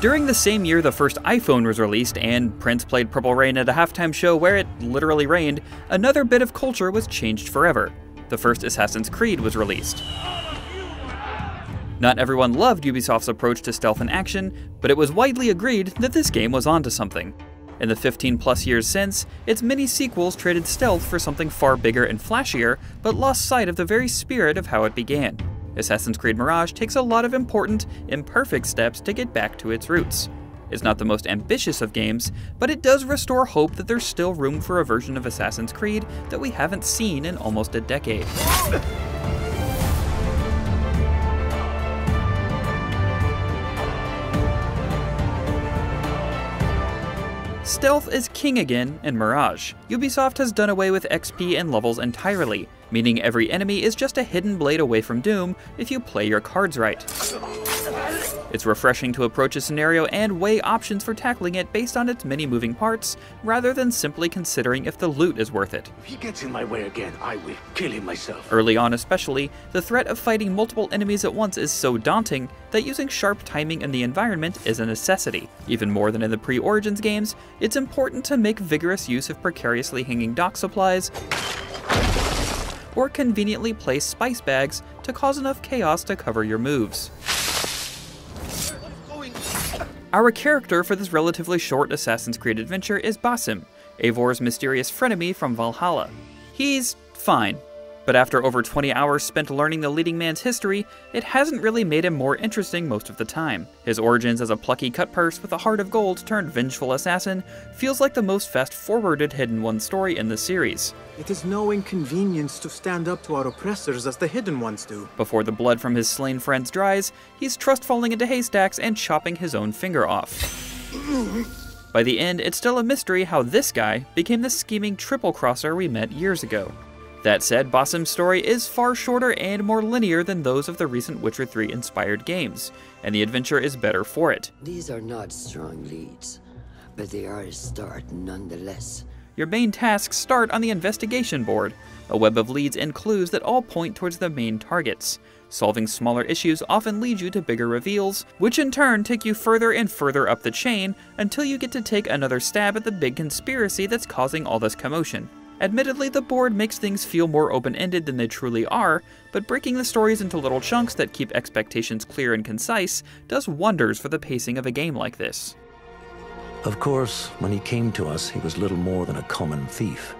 During the same year the first iPhone was released and Prince played Purple Rain at a halftime show where it literally rained, another bit of culture was changed forever. The first Assassin's Creed was released. Not everyone loved Ubisoft's approach to stealth and action, but it was widely agreed that this game was onto something. In the 15-plus years since, its many sequels traded stealth for something far bigger and flashier, but lost sight of the very spirit of how it began. Assassin's Creed Mirage takes a lot of important, imperfect steps to get back to its roots. It's not the most ambitious of games, but it does restore hope that there's still room for a version of Assassin's Creed that we haven't seen in almost a decade. Stealth is king again in Mirage. Ubisoft has done away with XP and levels entirely, meaning every enemy is just a hidden blade away from doom if you play your cards right. It's refreshing to approach a scenario and weigh options for tackling it based on its many moving parts, rather than simply considering if the loot is worth it. If he gets in my way again, I will kill him myself. Early on especially, the threat of fighting multiple enemies at once is so daunting that using sharp timing in the environment is a necessity. Even more than in the pre-Origins games, it's important to make vigorous use of precariously hanging dock supplies, or conveniently place spice bags to cause enough chaos to cover your moves. Our character for this relatively short Assassin's Creed adventure is Basim, Eivor's mysterious frenemy from Valhalla. He's fine, but after over 20 hours spent learning the leading man's history, it hasn't really made him more interesting most of the time. His origins as a plucky cutpurse with a heart of gold turned vengeful assassin feels like the most fast-forwarded Hidden Ones story in the series. It is no inconvenience to stand up to our oppressors as the Hidden Ones do. Before the blood from his slain friends dries, he's trust falling into haystacks and chopping his own finger off. By the end, it's still a mystery how this guy became the scheming triple-crosser we met years ago. That said, Basim's story is far shorter and more linear than those of the recent Witcher 3 inspired games, and the adventure is better for it. These are not strong leads, but they are a start nonetheless. Your main tasks start on the investigation board, a web of leads and clues that all point towards the main targets. Solving smaller issues often leads you to bigger reveals, which in turn take you further and further up the chain until you get to take another stab at the big conspiracy that's causing all this commotion. Admittedly, the board makes things feel more open-ended than they truly are, but breaking the stories into little chunks that keep expectations clear and concise does wonders for the pacing of a game like this. Of course, when he came to us, he was little more than a common thief,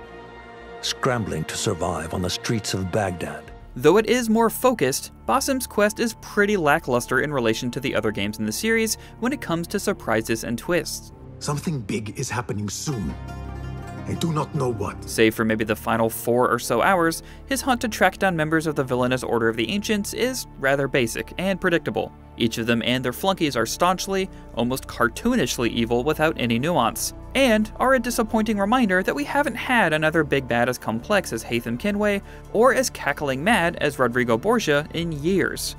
scrambling to survive on the streets of Baghdad. Though it is more focused, Basim's quest is pretty lackluster in relation to the other games in the series when it comes to surprises and twists. Something big is happening soon. I do not know what. Save for maybe the final 4 or so hours, his hunt to track down members of the villainous Order of the Ancients is rather basic and predictable. Each of them and their flunkies are staunchly, almost cartoonishly evil without any nuance, and are a disappointing reminder that we haven't had another big bad as complex as Haytham Kenway or as cackling mad as Rodrigo Borgia in years.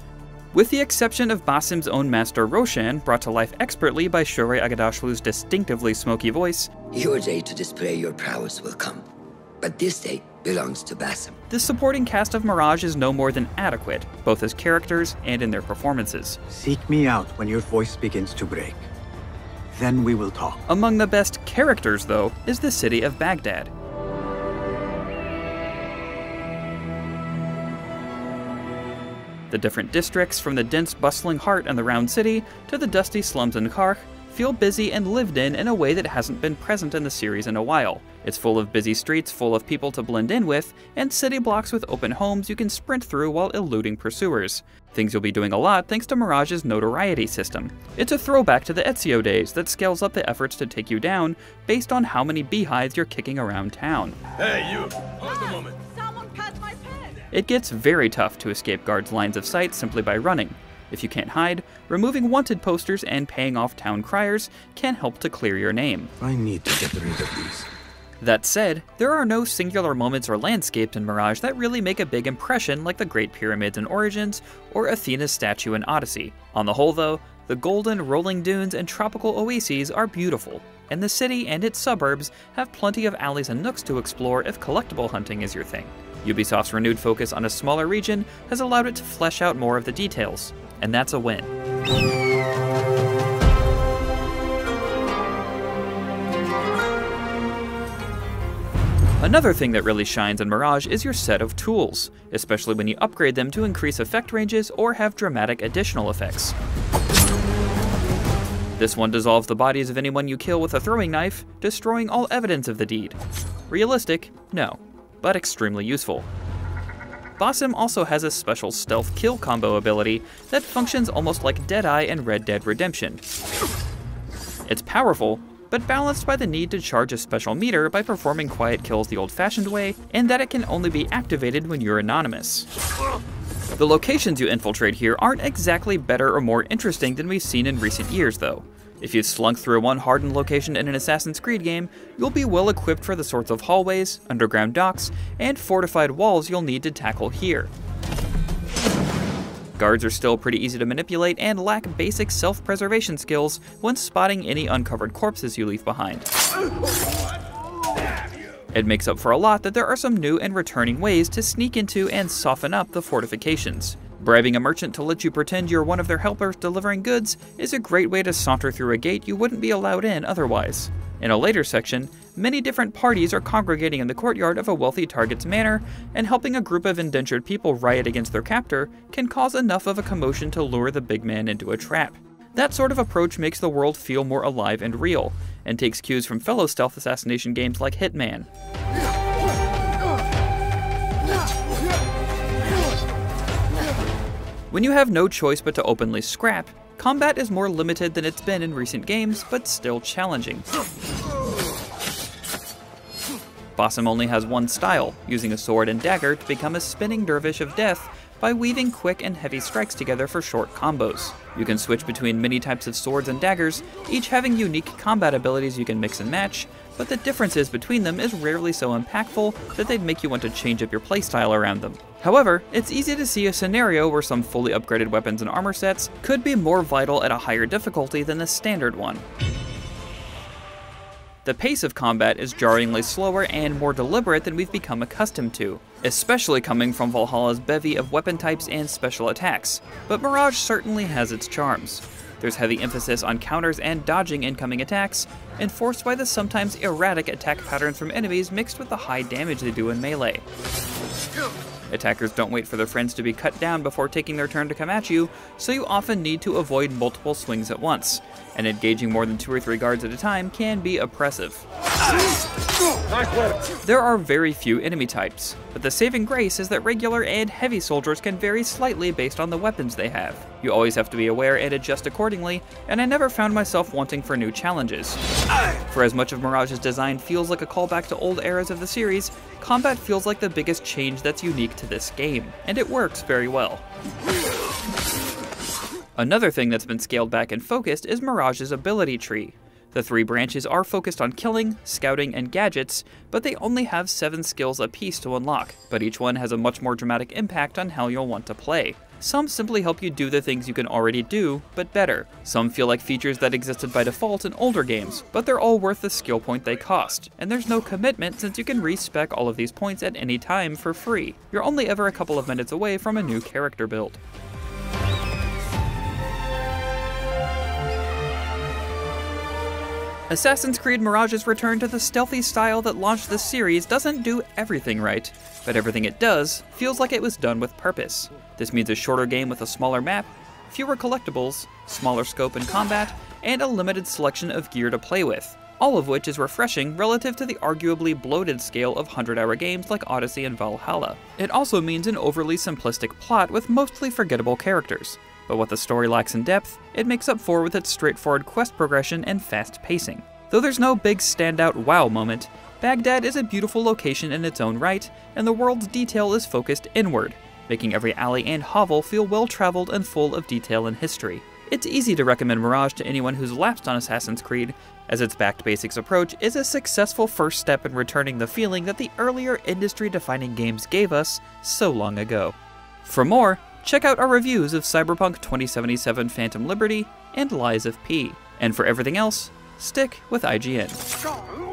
With the exception of Basim's own master Roshan, brought to life expertly by Shorey Agadashlu's distinctively smoky voice, your day to display your prowess will come, but this day belongs to Basim. The supporting cast of Mirage is no more than adequate, both as characters and in their performances. Seek me out when your voice begins to break. Then we will talk. Among the best characters, though, is the city of Baghdad. The different districts, from the dense bustling heart and the round city to the dusty slums in Karch, feel busy and lived in a way that hasn't been present in the series in a while. It's full of busy streets full of people to blend in with, and city blocks with open homes you can sprint through while eluding pursuers. Things you'll be doing a lot thanks to Mirage's notoriety system. It's a throwback to the Ezio days that scales up the efforts to take you down based on how many beehives you're kicking around town. Hey, you! Hold the moment. It gets very tough to escape guards' lines of sight simply by running. If you can't hide, removing wanted posters and paying off town criers can help to clear your name. I need to get rid of these. That said, there are no singular moments or landscapes in Mirage that really make a big impression, like the Great Pyramids in Origins or Athena's statue in Odyssey. On the whole though, the golden rolling dunes and tropical oases are beautiful, and the city and its suburbs have plenty of alleys and nooks to explore if collectible hunting is your thing. Ubisoft's renewed focus on a smaller region has allowed it to flesh out more of the details, and that's a win. Another thing that really shines in Mirage is your set of tools, especially when you upgrade them to increase effect ranges or have dramatic additional effects. This one dissolves the bodies of anyone you kill with a throwing knife, destroying all evidence of the deed. Realistic? No, but extremely useful. Basim also has a special stealth kill combo ability that functions almost like Deadeye in Red Dead Redemption. It's powerful, but balanced by the need to charge a special meter by performing quiet kills the old-fashioned way, and that it can only be activated when you're anonymous. The locations you infiltrate here aren't exactly better or more interesting than we've seen in recent years, though. If you've slunk through one hardened location in an Assassin's Creed game, you'll be well equipped for the sorts of hallways, underground docks, and fortified walls you'll need to tackle here. Guards are still pretty easy to manipulate and lack basic self-preservation skills when spotting any uncovered corpses you leave behind. It makes up for a lot that there are some new and returning ways to sneak into and soften up the fortifications. Bribing a merchant to let you pretend you're one of their helpers delivering goods is a great way to saunter through a gate you wouldn't be allowed in otherwise. In a later section, many different parties are congregating in the courtyard of a wealthy target's manor, and helping a group of indentured people riot against their captor can cause enough of a commotion to lure the big man into a trap. That sort of approach makes the world feel more alive and real, and takes cues from fellow stealth assassination games like Hitman. When you have no choice but to openly scrap, combat is more limited than it's been in recent games, but still challenging. Basim only has one style, using a sword and dagger to become a spinning dervish of death by weaving quick and heavy strikes together for short combos. You can switch between many types of swords and daggers, each having unique combat abilities you can mix and match, but the differences between them is rarely so impactful that they'd make you want to change up your playstyle around them. However, it's easy to see a scenario where some fully upgraded weapons and armor sets could be more vital at a higher difficulty than the standard one. The pace of combat is jarringly slower and more deliberate than we've become accustomed to, especially coming from Valhalla's bevy of weapon types and special attacks, but Mirage certainly has its charms. There's heavy emphasis on counters and dodging incoming attacks, enforced by the sometimes erratic attack patterns from enemies mixed with the high damage they do in melee. Attackers don't wait for their friends to be cut down before taking their turn to come at you, so you often need to avoid multiple swings at once, and engaging more than 2 or 3 guards at a time can be oppressive. There are very few enemy types, but the saving grace is that regular and heavy soldiers can vary slightly based on the weapons they have. You always have to be aware and adjust accordingly, and I never found myself wanting for new challenges. For as much of Mirage's design feels like a callback to old eras of the series, combat feels like the biggest change that's unique to this game, and it works very well. Another thing that's been scaled back and focused is Mirage's ability tree. The 3 branches are focused on killing, scouting, and gadgets, but they only have 7 skills apiece to unlock, but each one has a much more dramatic impact on how you'll want to play. Some simply help you do the things you can already do, but better. Some feel like features that existed by default in older games, but they're all worth the skill point they cost, and there's no commitment since you can respec all of these points at any time for free. You're only ever a couple of minutes away from a new character build. Assassin's Creed Mirage's return to the stealthy style that launched the series doesn't do everything right, but everything it does feels like it was done with purpose. This means a shorter game with a smaller map, fewer collectibles, smaller scope in combat, and a limited selection of gear to play with, all of which is refreshing relative to the arguably bloated scale of 100-hour games like Odyssey and Valhalla. It also means an overly simplistic plot with mostly forgettable characters. But what the story lacks in depth, it makes up for with its straightforward quest progression and fast pacing. Though there's no big standout wow moment, Baghdad is a beautiful location in its own right, and the world's detail is focused inward, making every alley and hovel feel well-traveled and full of detail and history. It's easy to recommend Mirage to anyone who's lapsed on Assassin's Creed, as its back-to-basics approach is a successful first step in returning the feeling that the earlier industry-defining games gave us so long ago. For more, check out our reviews of Cyberpunk 2077 Phantom Liberty and Lies of P. And for everything else, stick with IGN.